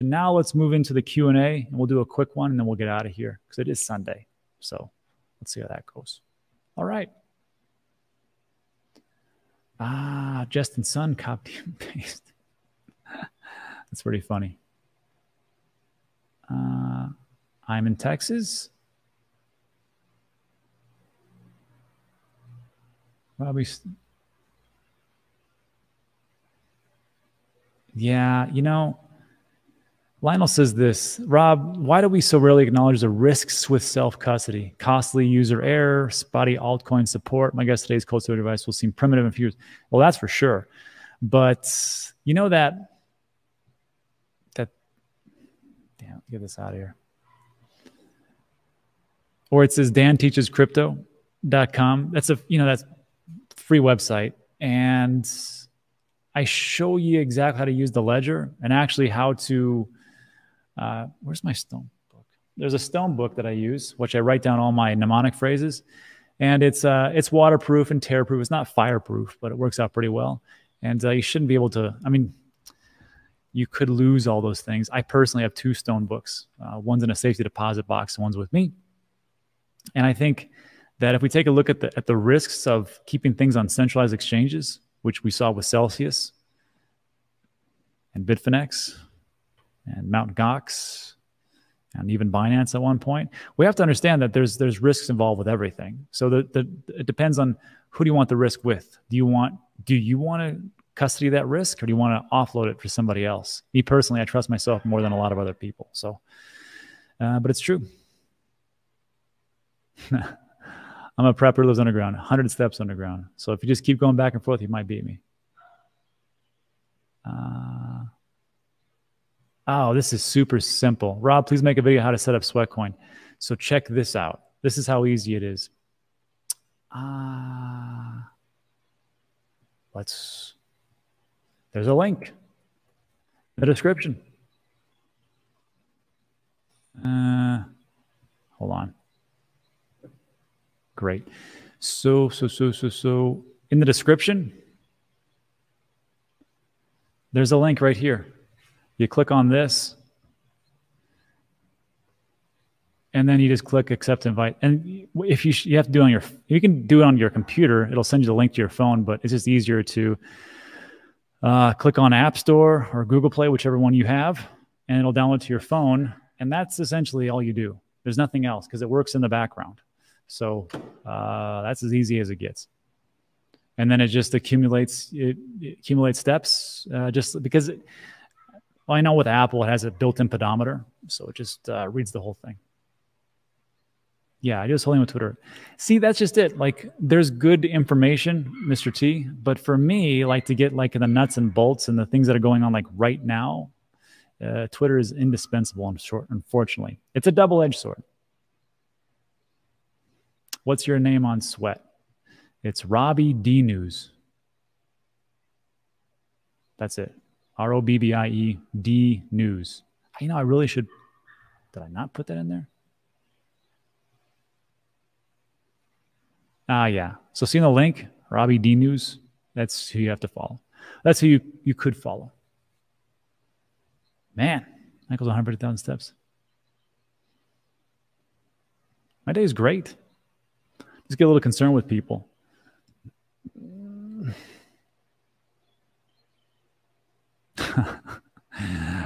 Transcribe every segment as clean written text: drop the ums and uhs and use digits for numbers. And now let's move into the Q&A, and we'll do a quick one, and then we'll get out of here because it is Sunday. So let's see how that goes. All right. Ah, Justin Sun copied and pasted. That's pretty funny. I'm in Texas. Robbie. Yeah, you know, Lionel says this, Rob, why do we so rarely acknowledge the risks with self-custody? Costly user error, spotty altcoin support. My guess today's cold storage advice will seem primitive and few. Well, that's for sure. But you know that damn, get this out of here. Or it says danteachescrypto.com. That's a, you know, that's free website. And I show you exactly how to use the ledger and actually how to where's my stone book? There's a stone book that I use, which I write down all my mnemonic phrases, and it's waterproof and tearproof. It's not fireproof, but it works out pretty well. And you shouldn't be able to. I mean, you could lose all those things. I personally have two stone books. One's in a safety deposit box. One's with me. And I think that if we take a look at the risks of keeping things on centralized exchanges, which we saw with Celsius and Bitfinex and Mount Gox and even Binance at one point, we have to understand that there's risks involved with everything. So it depends on who do you want the risk with. Do you want to custody that risk, or do you want to offload it for somebody else? Me personally, I trust myself more than a lot of other people. So, but it's true. I'm a prepper who lives underground, 100 steps underground. So if you just keep going back and forth, you might beat me. Oh, this is super simple. Rob, please make a video how to set up Sweatcoin. So check this out. This is how easy it is. There's a link in the description. Hold on. Great. So in the description, there's a link right here. You click on this, and then you just click accept invite. And if you have to do it on your, you can do it on your computer. It'll send you the link to your phone, but it's just easier to click on App Store or Google Play, whichever one you have, and it'll download to your phone. And that's essentially all you do. There's nothing else because it works in the background. So that's as easy as it gets. And then it just accumulates, it accumulates steps just because well, I know with Apple, it has a built-in pedometer. So it just reads the whole thing. Yeah, I just holding with Twitter. See, that's just it. Like there's good information, Mr. T, but for me, like to get like in the nuts and bolts and the things that are going on like right now, Twitter is indispensable, unfortunately. It's a double-edged sword. What's your name on Sweat? It's Robbie D News. That's it. ROBBIE D News. You know, I really should. Did I not put that in there? Ah, yeah. So seeing the link, Robbie D News, that's who you have to follow. That's who you could follow. Man, Michael's 150,000 steps. My day is great. Just get a little concerned with people.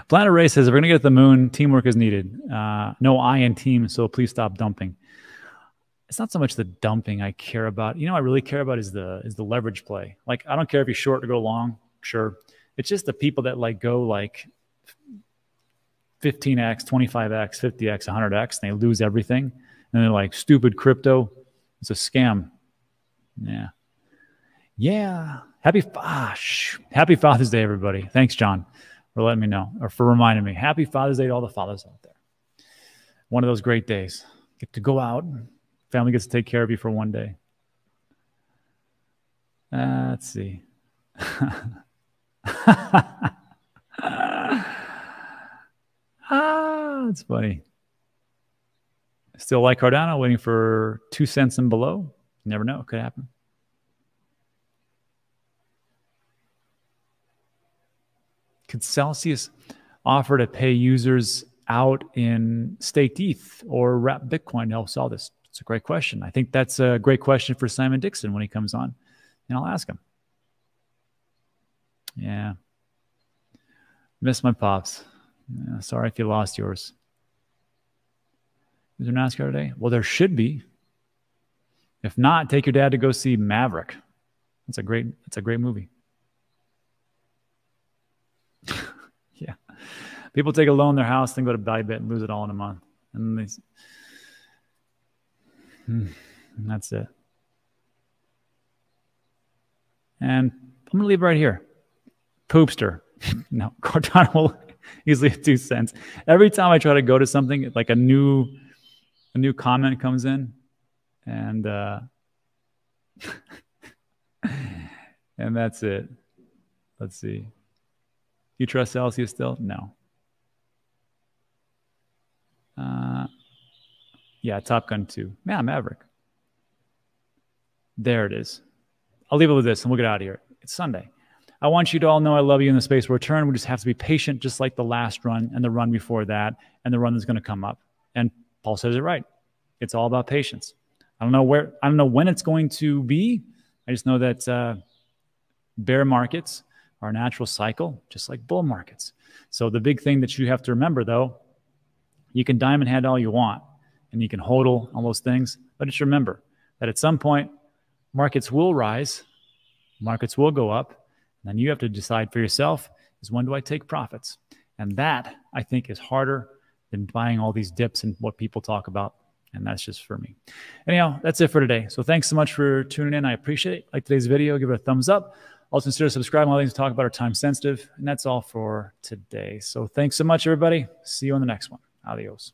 Planet Ray says, if we're going to get to the moon, teamwork is needed. No I in team, so please stop dumping. It's not so much the dumping I care about. You know, I really care about is the leverage play. Like, I don't care if you're short or go long. Sure. It's just the people that like go like 15x, 25x, 50x, 100x, and they lose everything. And they're like, stupid crypto. It's a scam. Yeah. Yeah. Happy Father's Day, everybody. Thanks, John, for letting me know or for reminding me. Happy Father's Day to all the fathers out there. One of those great days. Get to go out. Family gets to take care of you for one day. Let's see. That's funny. Still like Cardano, waiting for 2 cents and below. You never know. It could happen. Could Celsius... offer to pay users out in staked ETH or wrap Bitcoin to help solve this? It's a great question. I think that's a great question for Simon Dixon when he comes on, and I'll ask him. Yeah. Miss my pops. Yeah, sorry if you lost yours. Is there NASCAR today? Well, there should be. If not, take your dad to go see Maverick. That's a great movie. Yeah. People take a loan in their house, then go to Bybit and lose it all in a month. And that's it. And I'm going to leave it right here. Poopster. No, Cardano will easily at 2 cents. Every time I try to go to something, like a new comment comes in, and and that's it. Let's see. You trust Celsius still? No. Yeah, Top Gun 2. Man, Maverick. There it is. I'll leave it with this, and we'll get out of here. It's Sunday. I want you to all know I love you in the space we'll return. We just have to be patient, just like the last run and the run before that and the run that's going to come up. And Paul says it right. It's all about patience. I don't know when it's going to be. I just know that bear markets are a natural cycle, just like bull markets. So the big thing that you have to remember, though, you can diamond hand all you want, and you can hodl all those things. But just remember that at some point, markets will rise, markets will go up. Then you have to decide for yourself, is when do I take profits? And that, I think, is harder than buying all these dips and what people talk about. And that's just for me. Anyhow, that's it for today. So thanks so much for tuning in. I appreciate it. Like today's video, give it a thumbs up. Also consider subscribing. All things to talk about are time sensitive. And that's all for today. So thanks so much, everybody. See you on the next one. Adios.